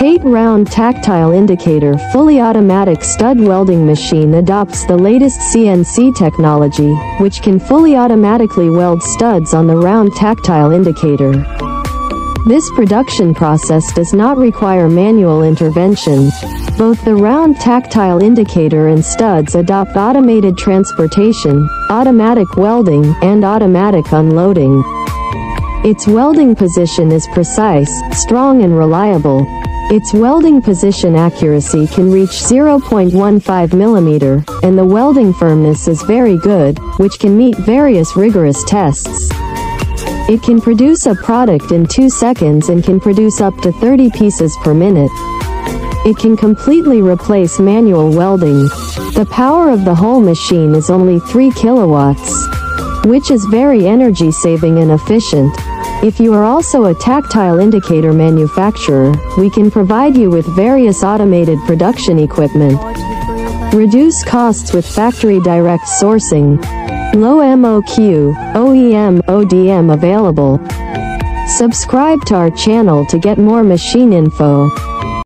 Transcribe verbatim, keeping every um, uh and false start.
TATE Round Tactile Indicator fully automatic stud welding machine adopts the latest C N C technology, which can fully automatically weld studs on the round tactile indicator. This production process does not require manual intervention. Both the round tactile indicator and studs adopt automated transportation, automatic welding, and automatic unloading. Its welding position is precise, strong, and reliable. Its welding position accuracy can reach zero point one five millimeters, and the welding firmness is very good, which can meet various rigorous tests. It can produce a product in two seconds and can produce up to thirty pieces per minute. It can completely replace manual welding. The power of the whole machine is only three kilowatts, which is very energy saving and efficient. If you are also a tactile indicator manufacturer, we can provide you with various automated production equipment. Reduce costs with factory direct sourcing. Low M O Q, O E M, O D M available. Subscribe to our channel to get more machine info.